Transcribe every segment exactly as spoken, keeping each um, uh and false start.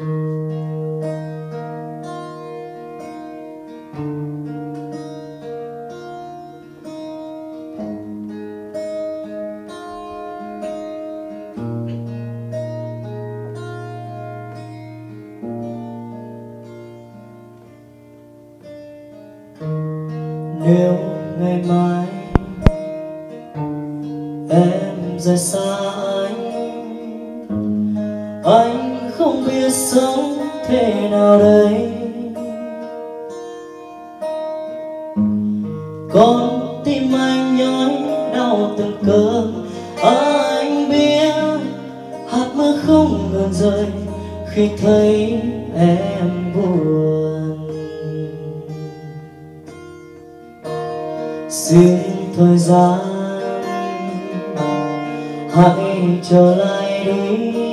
Nếu ngày mai em rời xa anh, anh không biết sống thế nào đây. Con tim anh nhói đau từng cơn, à, anh biết hạt mưa không ngừng rơi khi thấy em buồn. Xin thời gian hãy trở lại đi,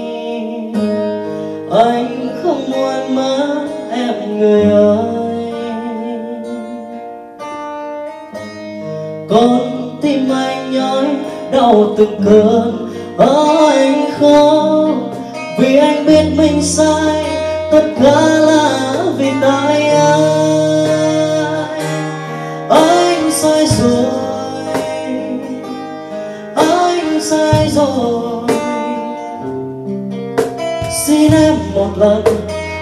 anh không muốn mất em người ơi. Con tim anh nhói đau từng cơn, ở anh khóc vì anh biết mình sai, tất cả là vì tại anh. Sai rồi, anh sai rồi. Xin em một lần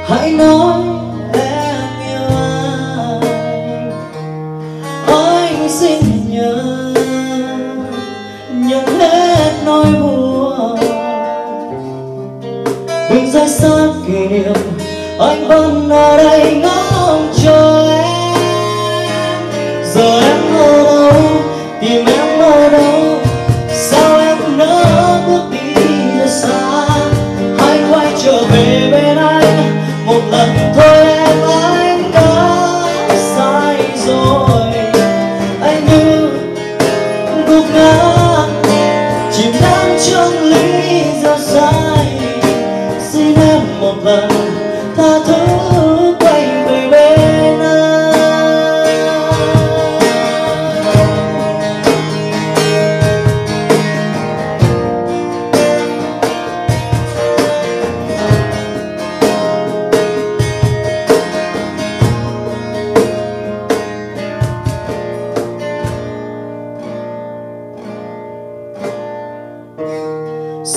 hãy nói em yêu anh. Anh xin nhớ nhận hết nỗi buồn. Đừng rời xa kỷ niệm, anh vẫn ở đây ngóng chờ em. Giờ em ở đâu, tìm em ở đâu, sao em nỡ bước đi ra xa. Hãy quay trở về bên anh một lần thôi em, anh đã sai rồi. Anh như gục ngã chìm đắm trong lý do sai. Xin em một lần tha thứ.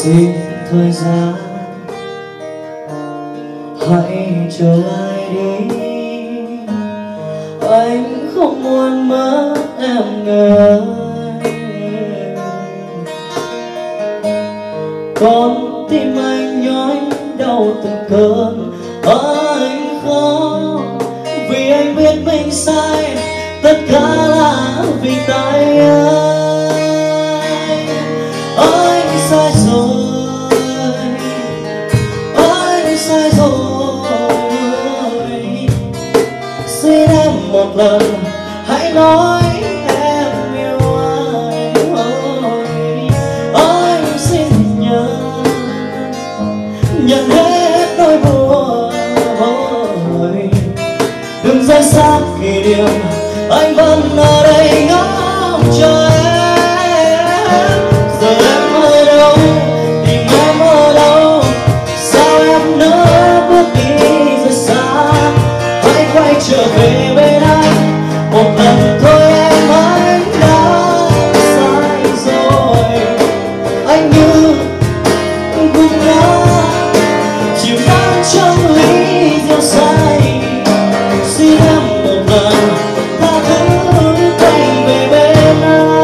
Xin thời gian hãy trở lại đi, anh không muốn mất em người. Con tim anh nhói đau từng cơn, anh khóc vì anh biết mình sai, tất cả là vì tại anh. Sai rồi, anh sai rồi. Xin em một lần hãy nói em yêu anh. Anh xin nhớ nhận hết nỗi buồn. Đừng rời xa kỷ niệm, anh vẫn ở đây ngóng chờ em. Trở về bên anh một lần thôi em, anh đã sai rồi. Anh như gục ngã chìm đắm trong lý do sai. Xin em một lần tha thứ, quay về bên anh.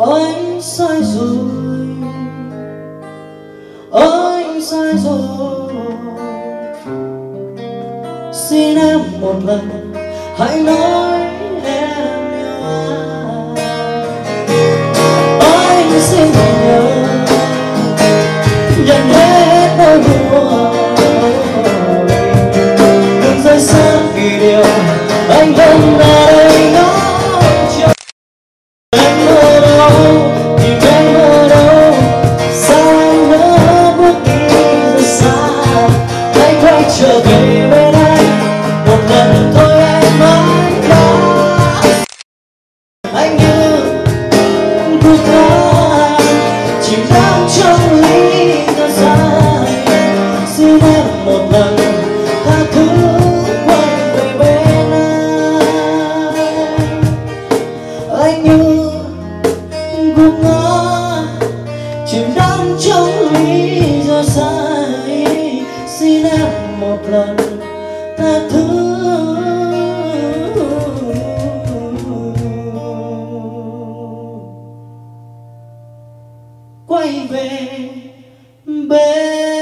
Anh sai rồi, anh sai rồi. Xin em một lần hãy nói em yêu anh. Anh xin nhớ nhận hết nỗi buồn. Đừng rời xa vì điều anh vẫn ở đây ngóng chờ. Em ở đâu, tìm em ở đâu, quay về bên